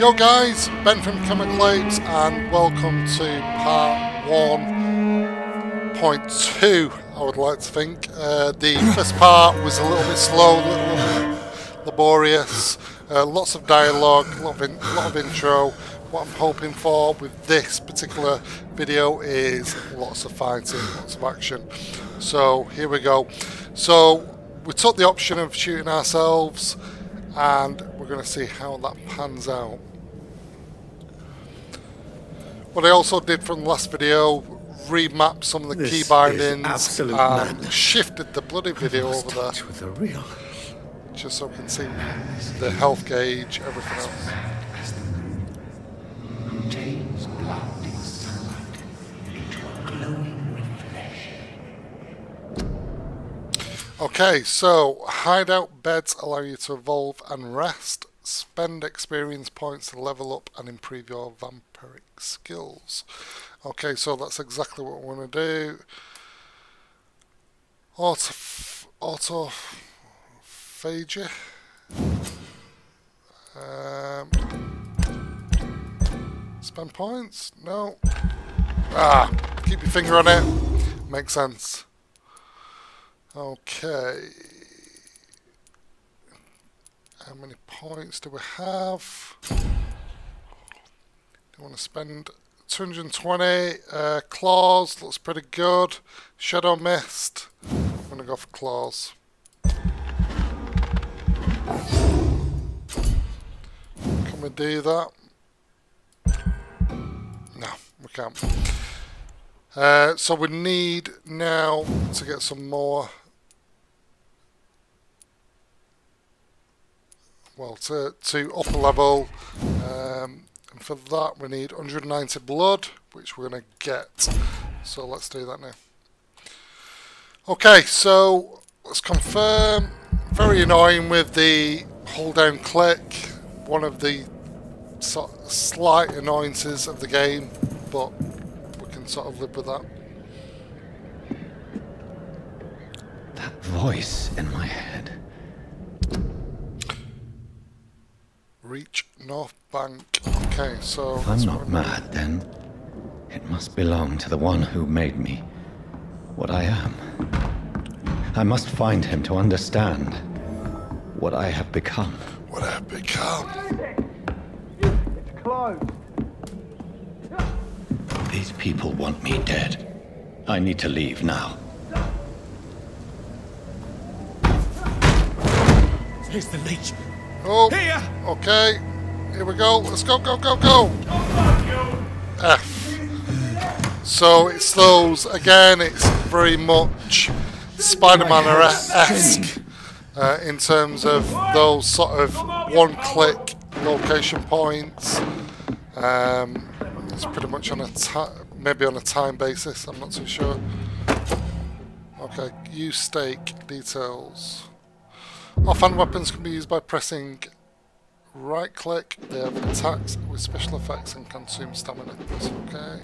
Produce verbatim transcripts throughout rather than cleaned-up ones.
Yo guys, Ben from Chemical Apes, and welcome to part one point two, I would like to think. Uh, the first part was a little bit slow, a little, little bit laborious, uh, lots of dialogue, a lot of, in, lot of intro. What I'm hoping for with this particular video is lots of fighting, lots of action. So here we go. So we took the option of shooting ourselves, and we're going to see how that pans out. What I also did from the last video, remapped some of the this key bindings and madness. Shifted the bloody video over there, with the real. Just so we can see the health gauge, everything else. Okay, so hideout beds allow you to evolve and rest, spend experience points to level up and improve your vampiric skills. Okay, so that's exactly what we want to do. Auto, autophagy. Um, spend points? No. Ah, keep your finger on it. Makes sense. Okay, how many points do we have? Do you want to spend two hundred twenty? Uh, claws looks pretty good. Shadow mist. I'm gonna go for claws. Can we do that? No, we can't. Uh, so we need now to get some more. Well, to, to upper level, um, and for that we need one hundred ninety blood, which we're going to get, so let's do that now. Okay, so let's confirm. Very annoying with the hold down click, one of the sort of slight annoyances of the game, but we can sort of live with that. That voice in my head. Reach North Bank. Okay, so... If I'm not mad, then it must belong to the one who made me what I am. I must find him to understand what I have become. What I have become. Where is it? It's closed. These people want me dead. I need to leave now. Here's the leech. Oh, here. Okay. Here we go. Let's go, go, go, go. F. So it's those, again, it's very much Spider-Man-esque uh, in terms of those sort of one-click location points. Um, it's pretty much on a maybe on a time basis. I'm not too sure. Okay, use stake details. Offhand weapons can be used by pressing right click. They have attacks with special effects and consume stamina. That's okay.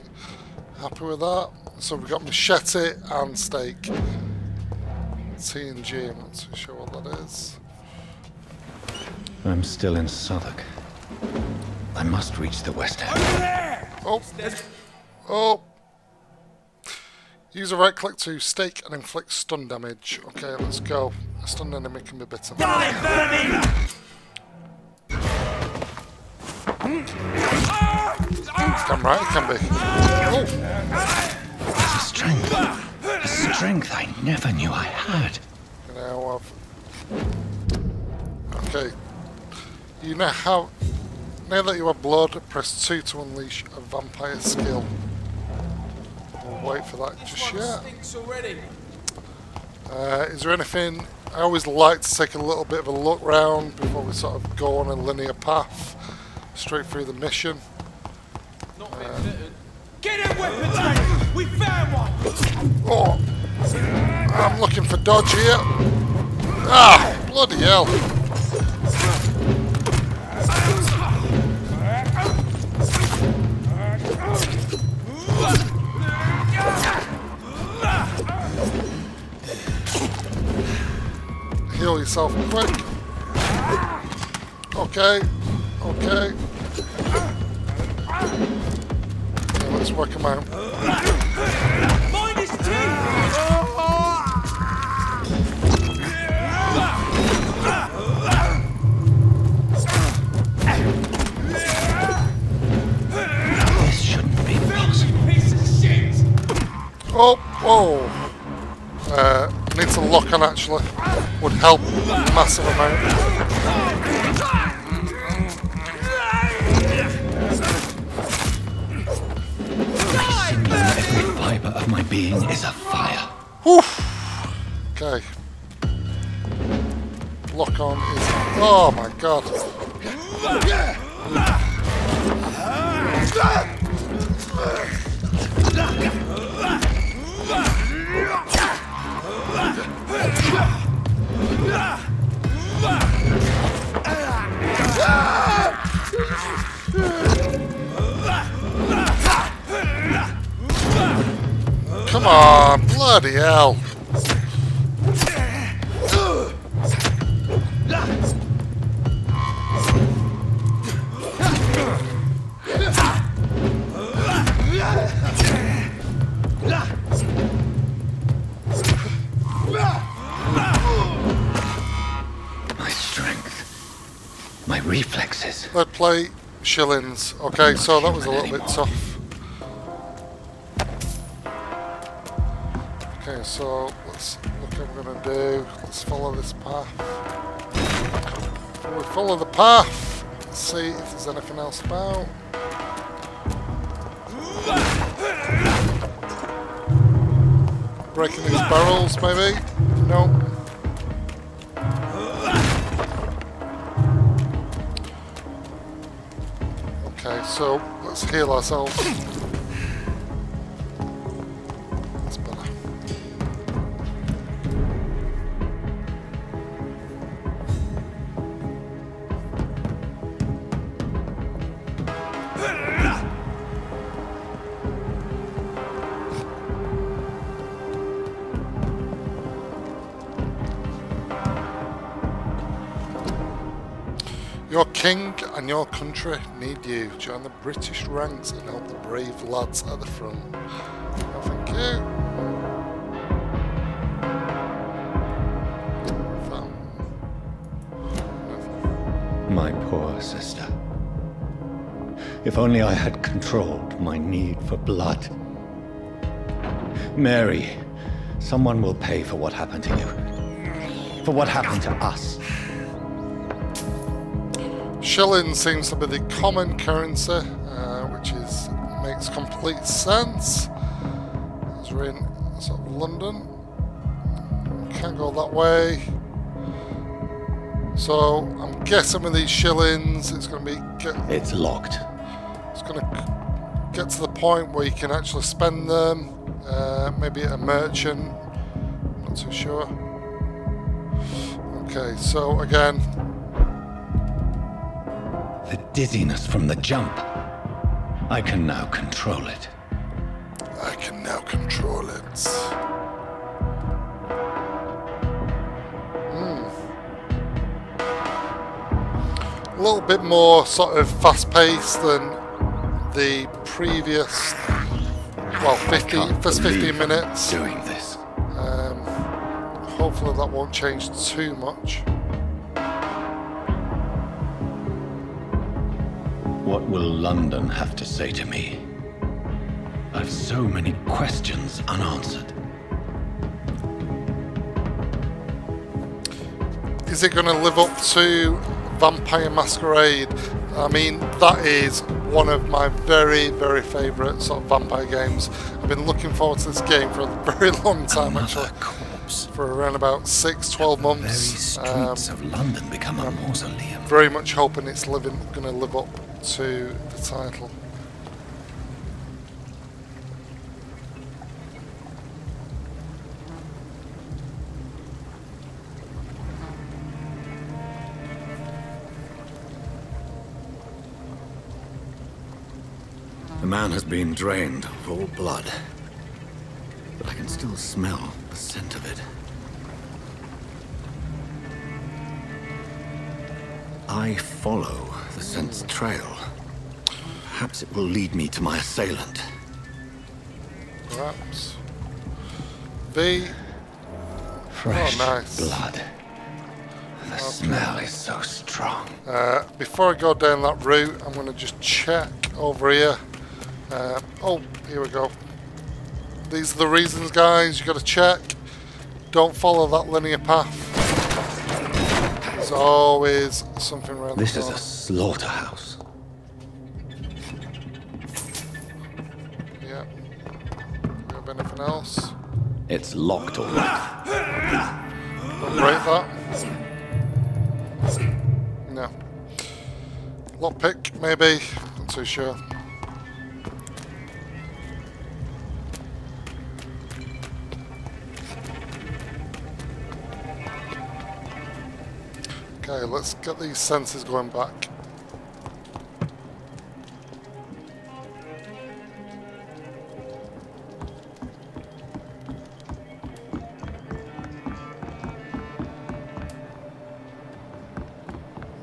Happy with that. So we've got machete and stake. T N G, I'm not too sure what that is. I'm still in Southwark. I must reach the West End. Oh! Oh! Use a right click to stake and inflict stun damage. Okay, let's go. A stun enemy can be better. Die, vermin! Damn right, it can be. Oh. It's a strength. A strength I never knew I had. You know, I've... Okay. You know how... Now that you have blood, press two to unleash a vampire skill. We'll wait for that just yet. Uh, is there anything? I always like to take a little bit of a look round before we sort of go on a linear path straight through the mission. Not been um, fitted. Get him, weapons! We found one! Oh! I'm looking for dodge here. Ah! Bloody hell! Heal yourself quick. Okay, okay. Let's work him out. Minus two. This shouldn't be possible. Piece of shit. Oh, oh. Uh, need to lock on actually. Would help massive amount. Of my being is a fire. Oof. Okay. Lock on is. Oh my god. Come on, bloody hell. My strength, my reflexes. Let's play shillings. Okay, so that was a little bit tough. Okay, so let's look what I'm gonna do. Let's follow this path. We follow the path. Let's see if there's anything else about. Breaking these barrels, maybe? No. Okay, so let's heal ourselves. Your king and your country need you. Join the British ranks and help the brave lads at the front. Oh, thank you. My poor sister. If only I had controlled my need for blood. Mary, someone will pay for what happened to you. For what happened to us. Shilling seems to be the common currency, uh, which is makes complete sense. As we're in sort of London, can't go that way. So I'm guessing with these shillings, it's going to be. Get, it's locked. It's going to get to the point where you can actually spend them. Uh, maybe at a merchant. Not too sure. Okay, so again. The dizziness from the jump. I can now control it. I can now control it. Mm. A little bit more sort of fast-paced than the previous, well, fifty, first fifteen minutes. I'm doing this. Um, hopefully that won't change too much. What will London have to say to me? I've so many questions unanswered. Is it going to live up to Vampire Masquerade? I mean, that is one of my very, very favourite sort of vampire games. I've been looking forward to this game for a very long time, Another actually. Corpse. For around about six, twelve months. The very streets um, of London become a mausoleum. Very much hoping it's living, going to live up to the title. The man has been drained of all blood, but I can still smell the scent of it. I follow the scent's trail. Perhaps it will lead me to my assailant. Scraps. They... Fresh oh, nice. blood. The okay. smell is so strong. Uh, before I go down that route, I'm going to just check over here. Uh, oh, here we go. These are the reasons, guys. You got to check. Don't follow that linear path. There's always something around. This the is a slaughterhouse. Yeah. Do we have anything else? It's locked already. Don't break that. No. Lockpick, maybe. Not too sure. Okay, let's get these sensors going back.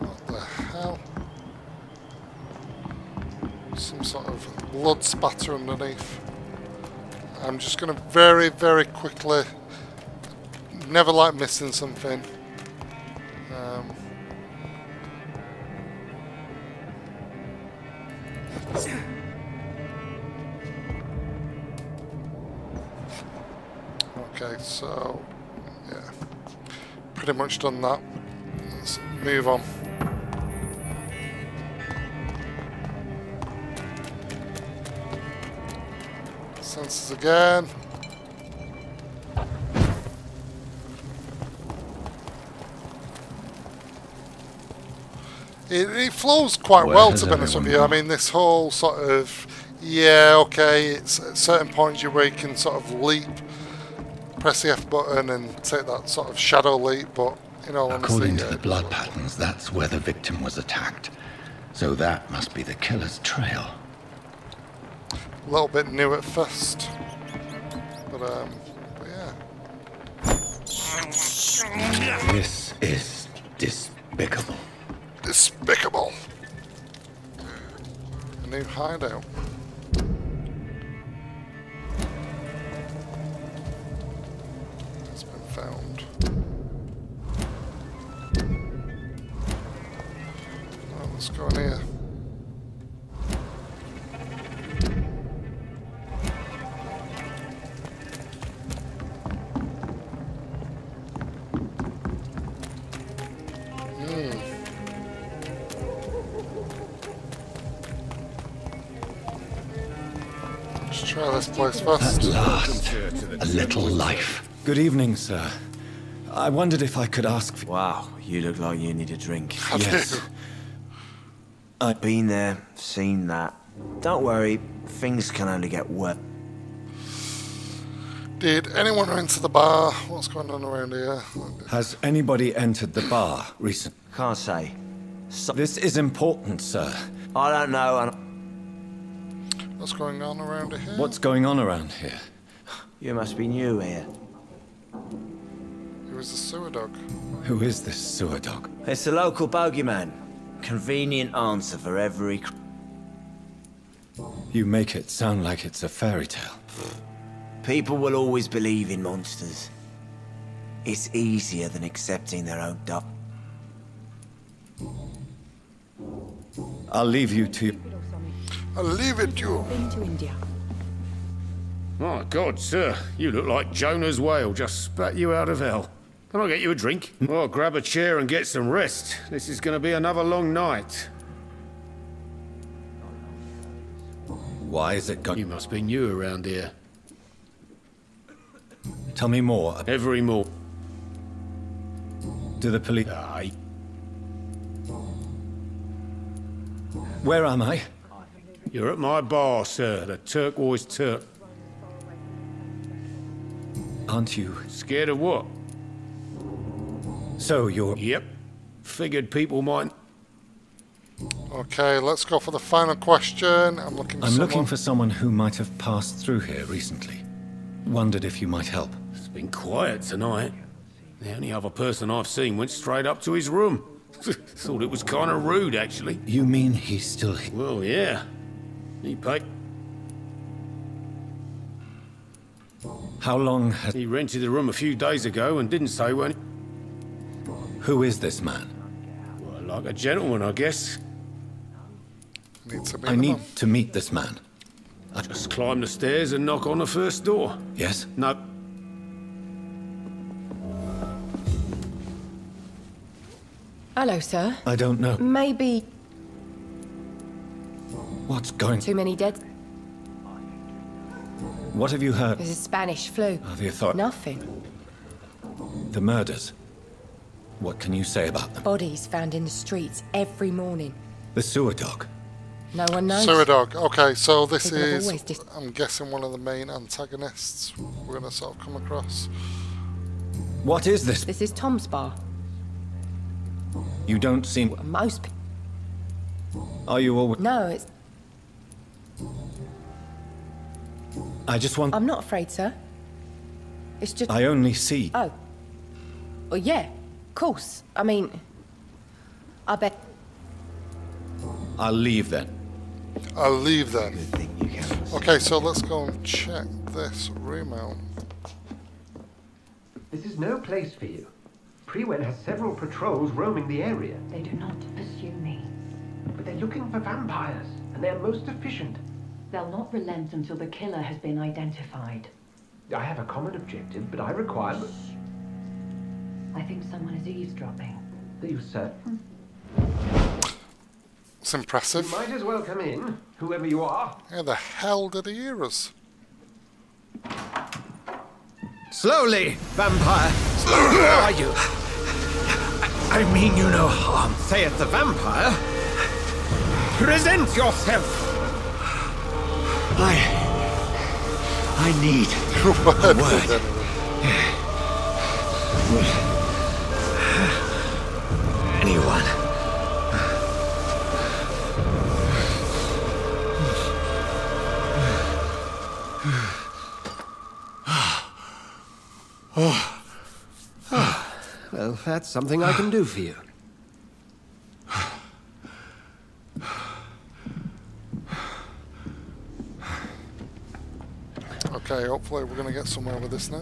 What the hell? Some sort of blood spatter underneath. I'm just going to very, very quickly, never like missing something. Um, okay, so yeah, pretty much done that. Let's move on. Sensors again. It, it flows quite Where well, to be honest with you. I mean, this whole sort of, yeah, okay, it's at certain points where you can sort of leap, press the F button and take that sort of shadow leap, but in all honesty... According to the blood patterns, that's where the victim was attacked. So that must be the killer's trail. A little bit new at first. But, um, but yeah. This is despicable. Despicable. A new hideout. It's been found. Right, let's go in here. Place first. At last, a little life. Good evening, sir. I wondered if I could ask for... Wow, you look like you need a drink. Yes. I've been there, seen that. Don't worry, things can only get worse. Did anyone enter the bar? What's going on around here? Has anybody entered the bar recently? Can't say. So this is important, sir. I don't know, and... What's going on around here? What's going on around here? You must be new here. Who is the sewer dog? Who is this sewer dog? It's the local bogeyman. Convenient answer for every... You make it sound like it's a fairy tale. People will always believe in monsters. It's easier than accepting their own dog. I'll leave you to... I'll leave it to you. Been to India. My God, sir. You look like Jonah's whale. Just spat you out of hell. Can I get you a drink? Well, grab a chair and get some rest. This is going to be another long night. Why is it gone? You must be new around here. Tell me more. Every more. To the police. Aye. Where am I? You're at my bar, sir. The turquoise turk. Aren't you? Scared of what? So you're... Yep. Figured people might... Okay, let's go for the final question. I'm looking for I'm someone... looking for someone who might have passed through here recently. Wondered if you might help. It's been quiet tonight. The only other person I've seen went straight up to his room. Thought it was kind of rude, actually. You mean he's still here? Well, yeah. He paid. How long has... He rented the room a few days ago and didn't say when... Who is this man? Well, like a gentleman, I guess. I need to meet this man. I just climb the stairs and knock on the first door. Yes? No. Hello, sir. I don't know. Maybe... What's going... Too many dead... What have you heard? There's a Spanish flu. Oh, the author- Nothing. The murders. What can you say about them? Bodies found in the streets every morning. The sewer dog. No one knows. Sewer dog. Okay, so this is, I'm guessing, one of the main antagonists we're going to sort of come across. What is this? This is Tom's bar. You don't seem... Well, most people... Are you all... No, it's... I just want... I'm not afraid, sir. It's just... I only see... Oh. Well, yeah. Of course. I mean... I bet... I'll leave then. I'll leave then. Okay, so let's go and check this room out. This is no place for you. Priwen has several patrols roaming the area. They do not pursue me. But they're looking for vampires, and they're most efficient. They'll not relent until the killer has been identified. I have a common objective, but I require... Shh. I think someone is eavesdropping. Are you certain? It's impressive. You might as well come in, whoever you are. How the hell did he hear us? Slowly, vampire. Who are you? I, I mean you no harm, saith the vampire. Present yourself. I... I need a word. word. Anyone. Oh. Oh. Well, that's something I can do for you. Okay, hopefully we're going to get somewhere with this now.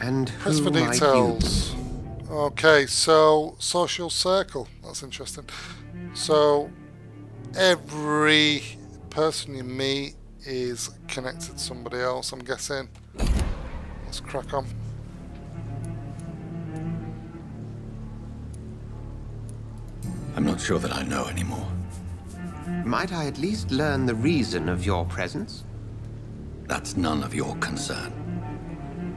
And press for details. Okay, so social circle. That's interesting. So every person you meet is connected to somebody else, I'm guessing. Let's crack on. I'm not sure that I know anymore. Might I at least learn the reason of your presence? That's none of your concern.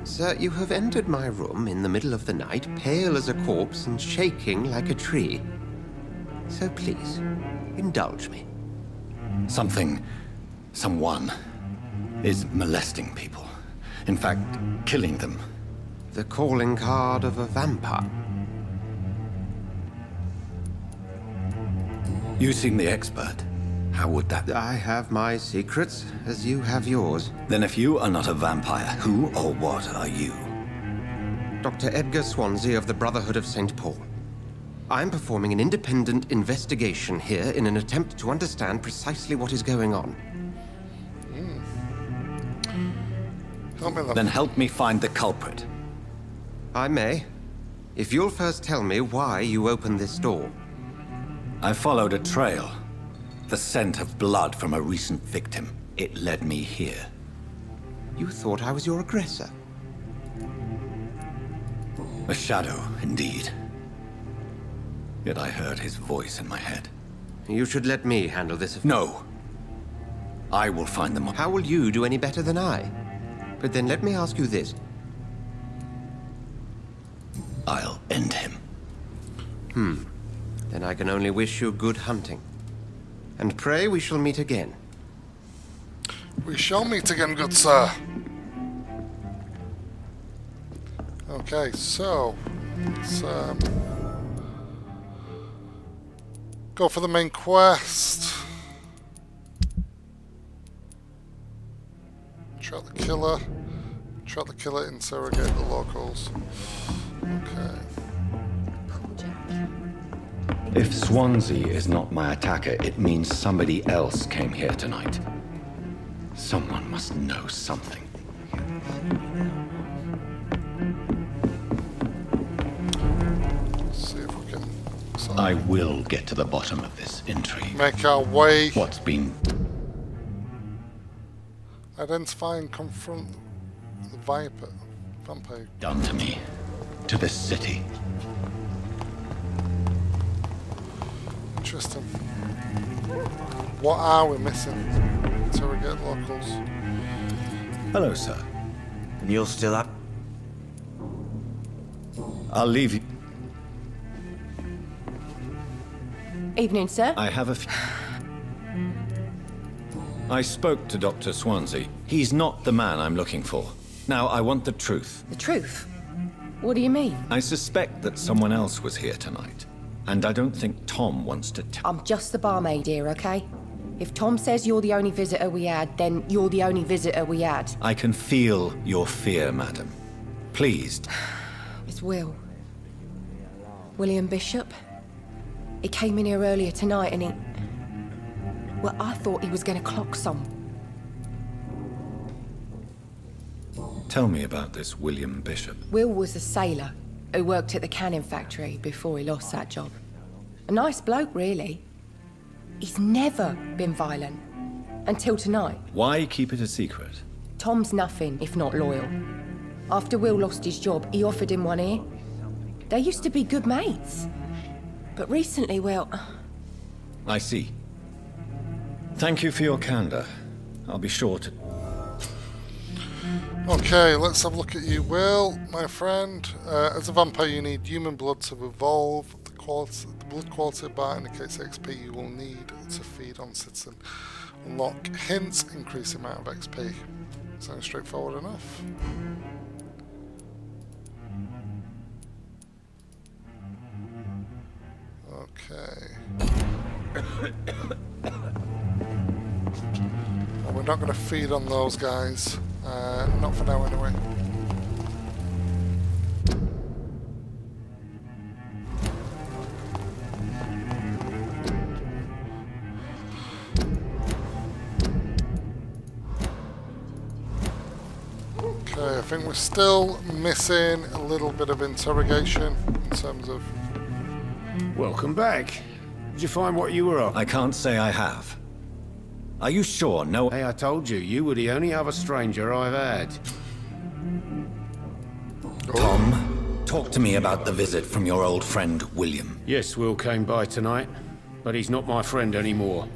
Sir, you have entered my room in the middle of the night, pale as a corpse and shaking like a tree. So please, indulge me. Something, someone, is molesting people. In fact, killing them. The calling card of a vampire. You seem the expert. How would that... I have my secrets, as you have yours. Then if you are not a vampire, who or what are you? Doctor Edgar Swansea of the Brotherhood of Saint Paul. I'm performing an independent investigation here in an attempt to understand precisely what is going on. Mm. Then help me find the culprit. I may. If you'll first tell me why you opened this door. I followed a trail. The scent of blood from a recent victim. It led me here. You thought I was your aggressor? A shadow, indeed. Yet I heard his voice in my head. You should let me handle this affair. No. I will find them. How will you do any better than I? But then let me ask you this. I'll end him. Hmm. Then I can only wish you good hunting. And pray we shall meet again. We shall meet again, good sir. Okay, so... Let's um, go for the main quest. Track the killer. Track the killer, interrogate the locals. Okay. Cool, Jack. If Swansea is not my attacker, it means somebody else came here tonight. Someone must know something. Let's see if we can. Sorry. I will get to the bottom of this intrigue. Make our way. What's been? Identify and confront the Viper, Vampyr. Done to me, to this city. Interesting. What are we missing until we get locals? Hello, sir. And you're still up? I'll leave you. Evening, sir. I have a few. I spoke to Doctor Swansea. He's not the man I'm looking for. Now, I want the truth. The truth? What do you mean? I suspect that someone else was here tonight. And I don't think Tom wants to tell. I'm just the barmaid here, okay? If Tom says you're the only visitor we had, then you're the only visitor we had. I can feel your fear, madam. Pleased. It's Will. William Bishop. He came in here earlier tonight and he... Well, I thought he was going to clock some. Tell me about this William Bishop. Will was a sailor who worked at the cannon factory before he lost that job. A nice bloke, really. He's never been violent. Until tonight. Why keep it a secret? Tom's nothing if not loyal. After Will lost his job, he offered him one ear. They used to be good mates. But recently, well... I see. Thank you for your candor. I'll be sure to... Okay, let's have a look at you, Will, my friend. Uh, as a vampire, you need human blood to evolve. The, quality, the blood quality bar indicates X P you will need to feed on citizen. Unlock hints, increase the amount of X P. Sounds straightforward enough. Okay. We're not going to feed on those guys. Uh, not for now, anyway. Okay, I think we're still missing a little bit of interrogation in terms of... Welcome back. Did you find what you were on? I can't say I have. Are you sure? No. Hey, I told you, you were the only other stranger I've had. Tom, talk to me about the visit from your old friend, William. Yes, Will came by tonight, but he's not my friend anymore.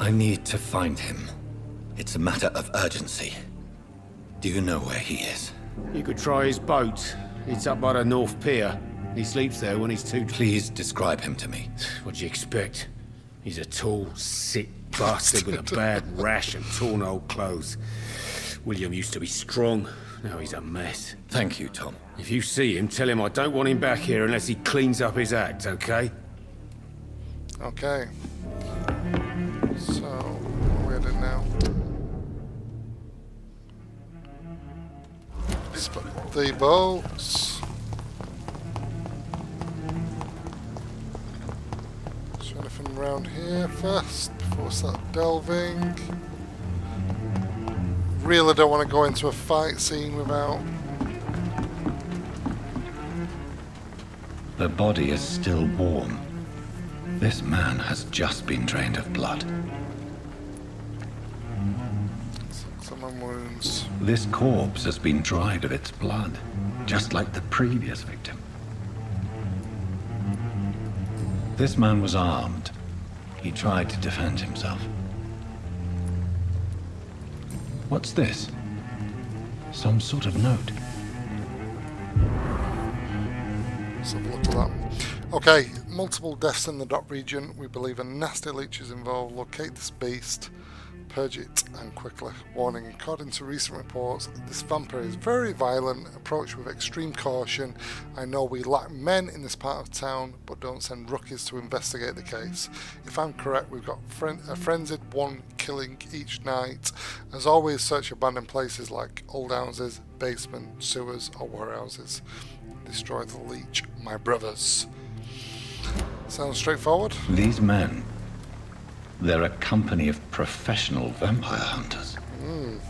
I need to find him. It's a matter of urgency. Do you know where he is? You could try his boat. It's up by the North Pier. He sleeps there when he's too... Please describe him to me. What do you expect? He's a tall, sick bastard with a bad rash and torn old clothes. William used to be strong. Now he's a mess. Thank you, Tom. If you see him, tell him I don't want him back here unless he cleans up his act, okay? Okay. So, where did now? Split the bolts. Anything around here first before we start delving. Really don't want to go into a fight scene without. The body is still warm. This man has just been drained of blood. Someone wounds. This corpse has been dried of its blood, just like the previous victim. This man was armed. He tried to defend himself. What's this? Some sort of note. Let's have a look at that. Okay, multiple deaths in the dock region. We believe a nasty leech is involved. Locate this beast, purge it, and quickly. Warning, according to recent reports, this vampire is very violent, approach with extreme caution. I know we lack men in this part of town, but don't send rookies to investigate the case. If I'm correct, we've got fren a frenzied one killing each night. As always, search abandoned places like old houses, basement, sewers, or warehouses. Destroy the leech, my brothers. Sounds straightforward. These men, they're a company of professional vampire hunters. Mm.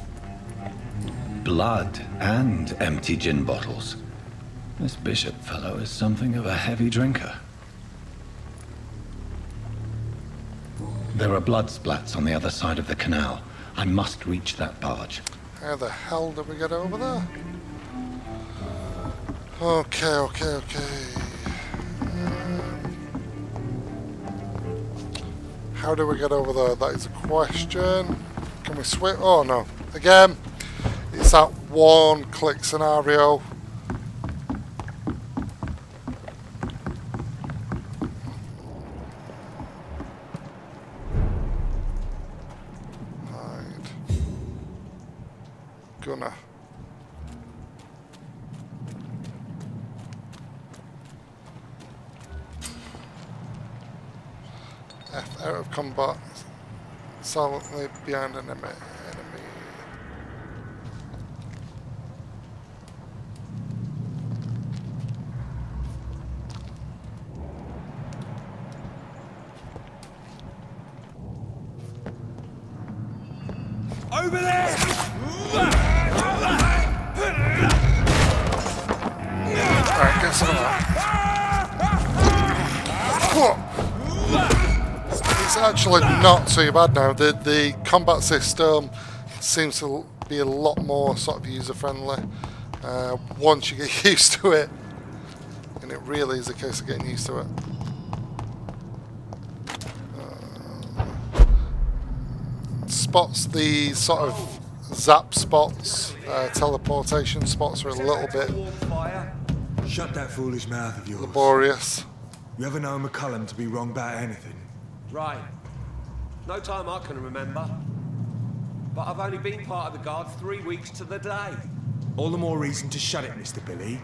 Blood and empty gin bottles. This Bishop fellow is something of a heavy drinker. There are blood splats on the other side of the canal. I must reach that barge. How the hell did we get over there? Okay, okay, okay. Um, how do we get over there? That is a question. Can we switch? Oh no. Again, it's that one click scenario. Out of combat, silently behind an enemy. Over there! Alright, get some of that. It's actually not too bad now. The, the combat system seems to be a lot more sort of user friendly uh, once you get used to it, and it really is a case of getting used to it. Uh, spots, the sort of zap spots, uh, teleportation spots are a little bit Shut that foolish mouth of yours. laborious. You ever know McCullum to be wrong about anything? Right. No time I can remember. But I've only been part of the guard three weeks to the day. All the more reason to shut it, Mister Billy.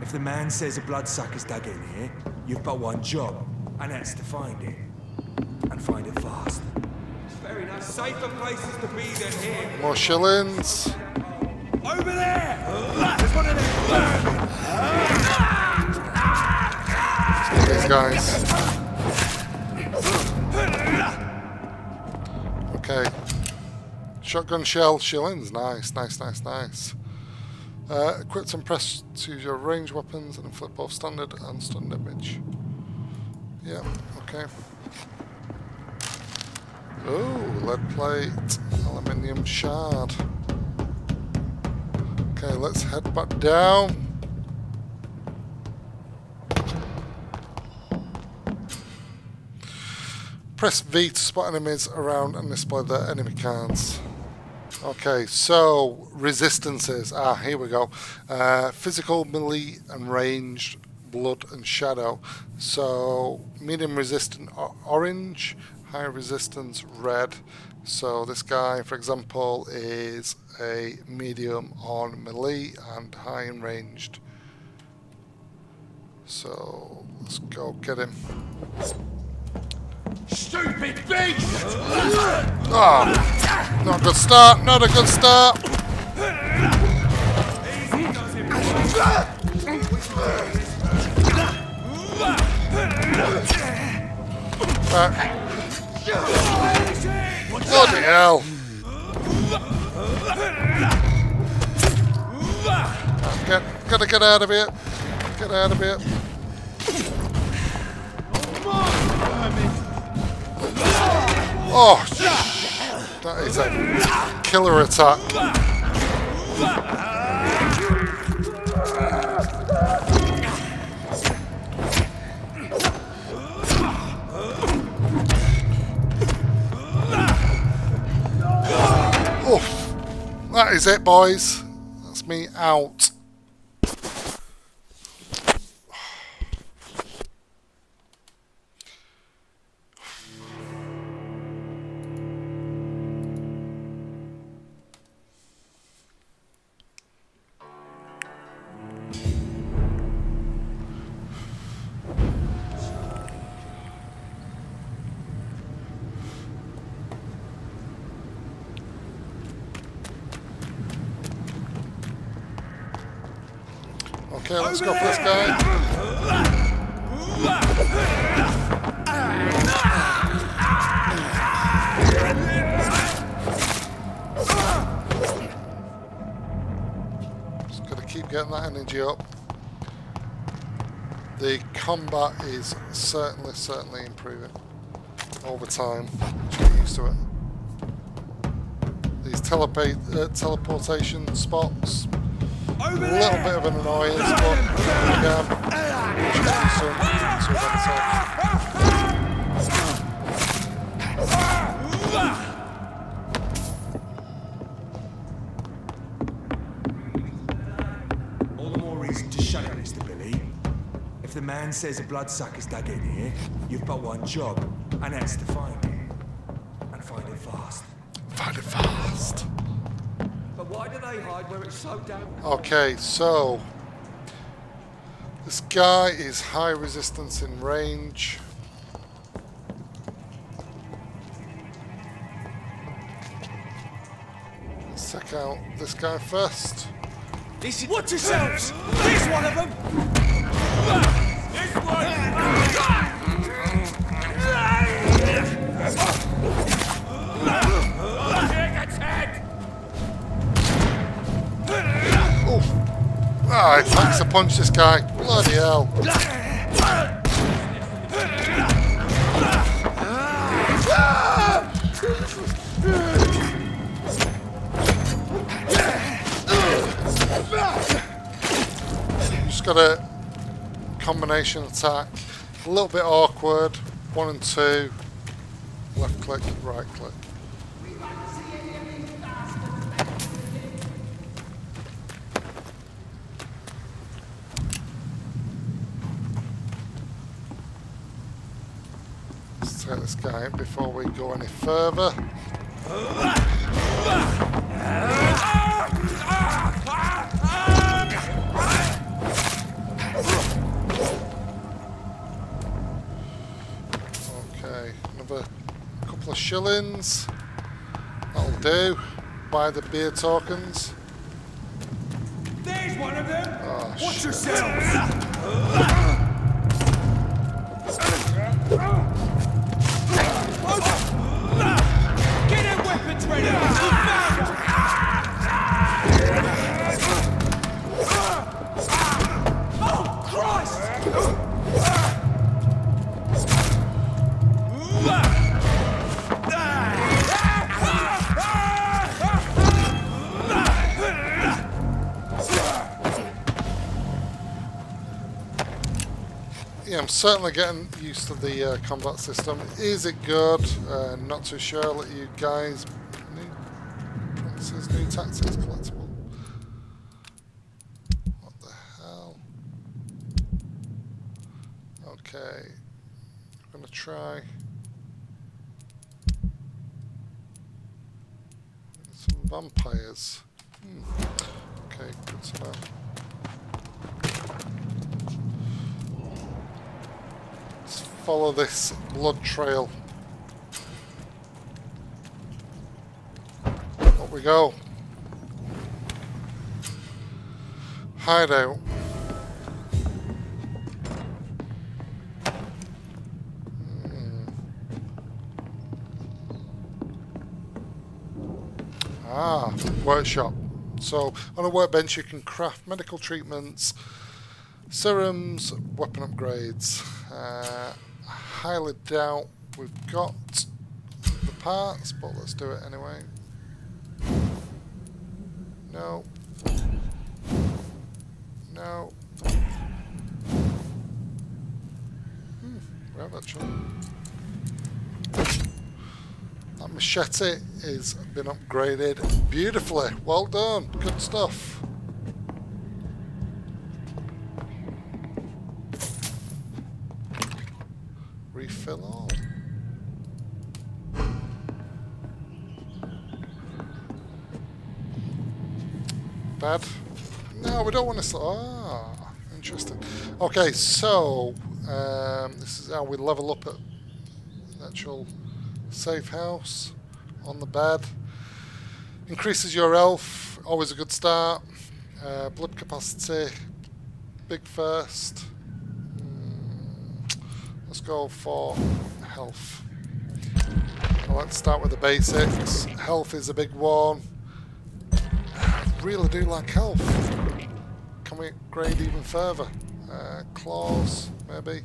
If the man says a bloodsucker's dug in here, you've but one job, and that's to find it. And find it fast. It's very nice. Safer places to be than here. More shillings. Over there! There's one in there! These guys. Okay. Shotgun shell, shillings. Nice, nice, nice, nice. Uh, equip some press to your range weapons and inflict both standard and stun damage. Yeah, okay. Oh, lead plate, aluminium shard. Okay, let's head back down. Press V to spot enemies around and display their enemy cards. Okay, so resistances. Ah, here we go. Uh, physical, melee, and ranged, blood and shadow. So medium resistant orange, high resistance red. So this guy, for example, is a medium on melee and high and ranged. So let's go get him. Stupid beast! Oh, not a good start, not a good start! Right. Bloody hell! Right, get, gotta get out of here! Get out of here! Oh, that is a killer attack. Oh, that is it, boys. That's me out. Okay, let's go for this guy. Just gotta keep getting that energy up. The combat is certainly, certainly improving over time. Just get used to it. These telepa uh, teleportation spots, a little bit of an annoyance, but again, some, some all the more reason to shut it, Mister Billy. If the man says a bloodsucker's dug in here, you've but one job, and that's to find it. And find it fast. Find it fast. But why do they hide where it's so damp? Okay, so this guy is high resistance in range. Let's check out this guy first. This is watch yourselves! Here's one of them! This one! Ah, he takes a punch, this guy. Bloody hell. Just got a combination attack. A little bit awkward. One and two. Left click, right click. Take this guy out before we go any further. Okay, another couple of shillings. That'll do. Buy the beer tokens. There's one of them. Oh, watch yourself. Oh, Christ! Yeah, I'm certainly getting used to the uh, combat system. Is it good? Uh, not too sure. I'll let you guys. New tactics collectible. What the hell? Okay. I'm gonna try some vampires. Hmm. Okay, good to know. Let's follow this blood trail. We go. Hideout. Mm. Ah, workshop. So on a workbench you can craft medical treatments, serums, weapon upgrades. Uh, I highly doubt we've got the parts, but let's do it anyway. No. No. Hmm, we have that choice. That machete has been upgraded beautifully. Well done. Good stuff. Refill all. Bad. No, we don't want to. Ah, interesting. Okay, so um, this is how we level up at the actual safe house on the bed. Increases your health, always a good start. Uh, blood capacity, big first. Let's go for health. Well, let's start with the basics. Health is a big one. I really do like health. Can we upgrade even further? Uh, claws, maybe.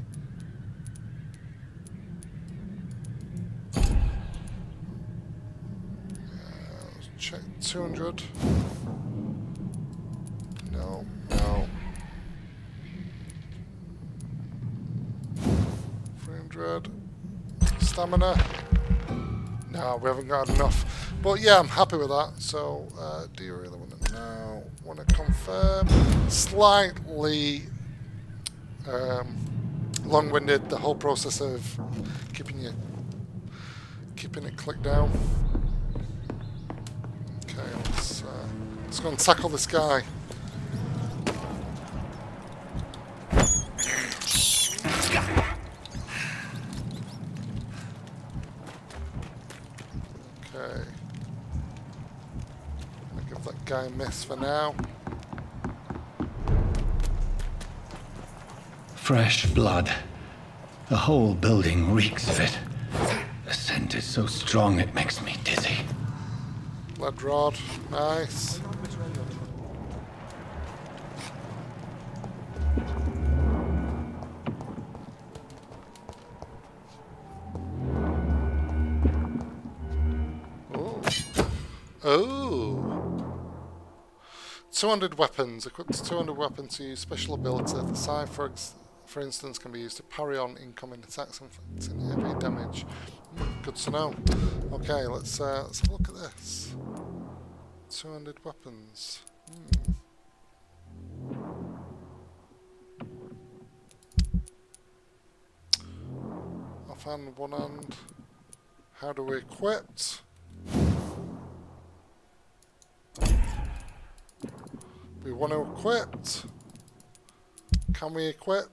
Uh, let's check two hundred. No, no. three hundred. Stamina. No, we haven't got enough. But yeah, I'm happy with that. So, uh, do you really want to know? Want to confirm? Slightly um, long-winded. The whole process of keeping you keeping it clicked down. Okay, let's uh, let's go and tackle this guy. I miss for now. Fresh blood. The whole building reeks of it. The scent is so strong it makes me dizzy. Blood rod, nice. two hundred weapons. Equipped to two hundred weapons to use special ability. The scythe, for, for instance, can be used to parry on incoming attacks and inflicting heavy damage. Good to know. Okay, let's, uh, let's have a look at this. two hundred weapons. Hmm. Off hand, one hand. How do we equip? We want to equip. Can we equip?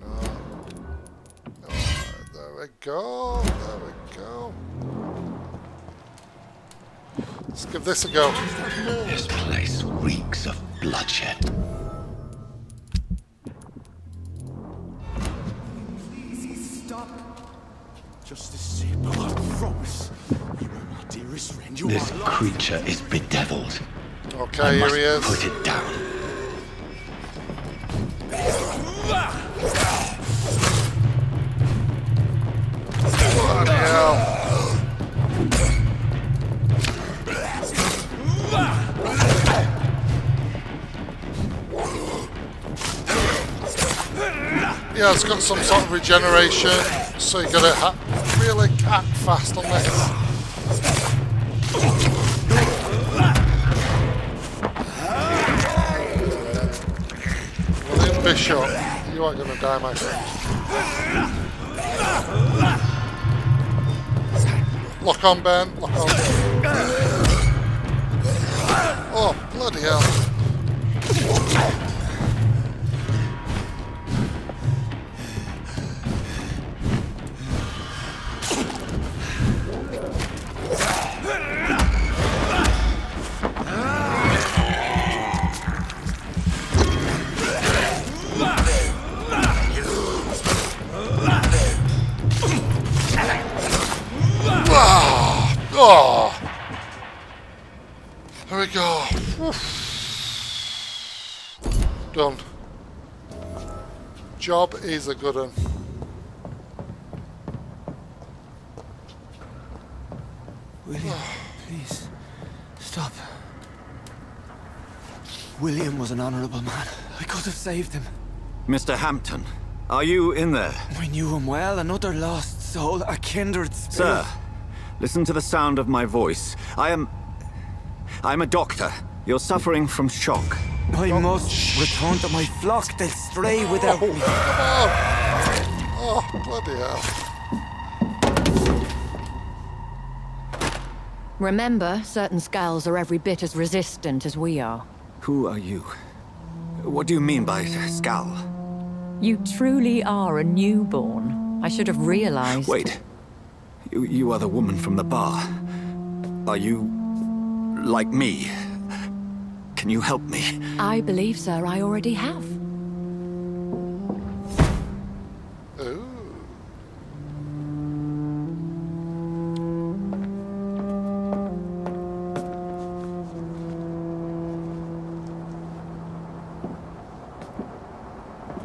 No. No. There we go. There we go. Let's give this a go. This place reeks of bloodshed. Please stop. Just as I promise, you are my dearest friend. You are alive. This creature is bedeviled. Okay, I here he is. Put it down. Bloody hell. Yeah, it's got some sort of regeneration, so you gotta ha really act fast on this. Bishop, you aren't gonna die, my friend. Lock on, Ben. Lock on. Oh, bloody hell! Oh, there we go. Oof. Done. Job is a good one. William, please stop. William was an honorable man. I could have saved him. Mister Hampton, are you in there? We knew him well. Another lost soul, a kindred spirit. Sir. Listen to the sound of my voice. I am... I'm a doctor. You're suffering from shock. I oh. must return to my flock. They'll stray without me. Oh, oh, bloody hell. Remember, certain Skals are every bit as resistant as we are. Who are you? What do you mean by Skal? You truly are a newborn. I should have realized... Wait. You, you are the woman from the bar. Are you... like me? Can you help me? I believe, sir, I already have. Ooh.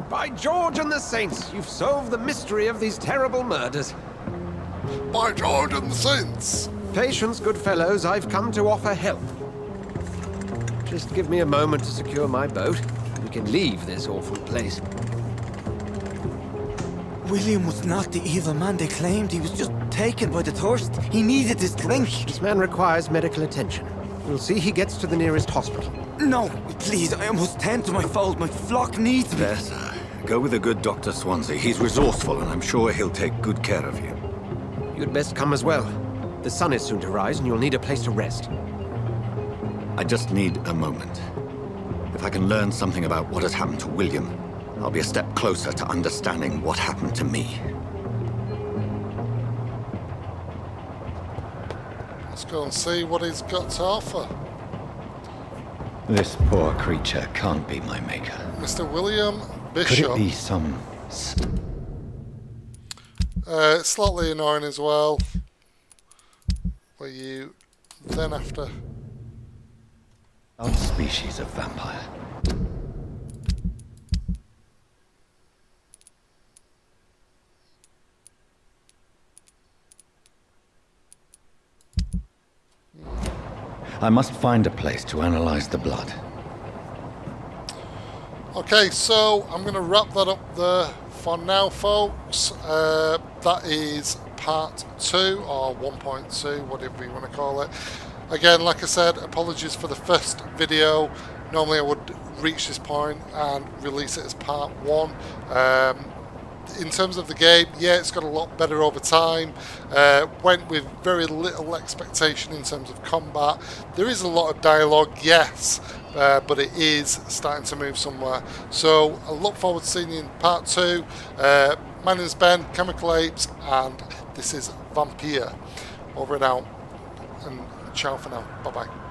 By George and the Saints, you've solved the mystery of these terrible murders. By George and the Saints! Patience, good fellows, I've come to offer help. Just give me a moment to secure my boat. We can leave this awful place. William was not the evil man they claimed. He was just taken by the thirst. He needed his drink. This man requires medical attention. We'll see he gets to the nearest hospital. No, please, I must tend to my fold. My flock needs me. Yes, sir. Go with the good Doctor Swansea. He's resourceful, and I'm sure he'll take good care of you. You'd best come as well. The sun is soon to rise, and you'll need a place to rest. I just need a moment. If I can learn something about what has happened to William, I'll be a step closer to understanding what happened to me. Let's go and see what he's got to offer. This poor creature can't be my maker. Mister William Bishop. Could it be some... Uh, slightly annoying as well, where you then have to... Odd species of vampire. I must find a place to analyze the blood. Okay, so I'm going to wrap that up there for now, folks. Uh, that is part two or one point two, whatever you want to call it. Again, like I said, apologies for the first video. Normally I would reach this point and release it as part one. Um, in terms of the game, yeah, it's got a lot better over time. Uh, went with very little expectation in terms of combat. There is a lot of dialogue, yes, uh, but it is starting to move somewhere. So I look forward to seeing you in part two. Uh, my name is Ben, Chemical Apes, and this is Vampyr. Over and out. And ciao for now. Bye-bye.